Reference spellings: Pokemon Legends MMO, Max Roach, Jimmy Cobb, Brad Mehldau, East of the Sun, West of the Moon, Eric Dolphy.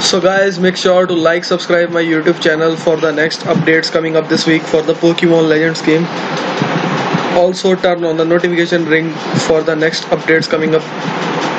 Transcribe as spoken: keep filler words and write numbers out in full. So guys, make sure to like, subscribe my YouTube channel for the next updates coming up this week for the Pokemon Legends game. Also turn on the notification ring for the next updates coming up.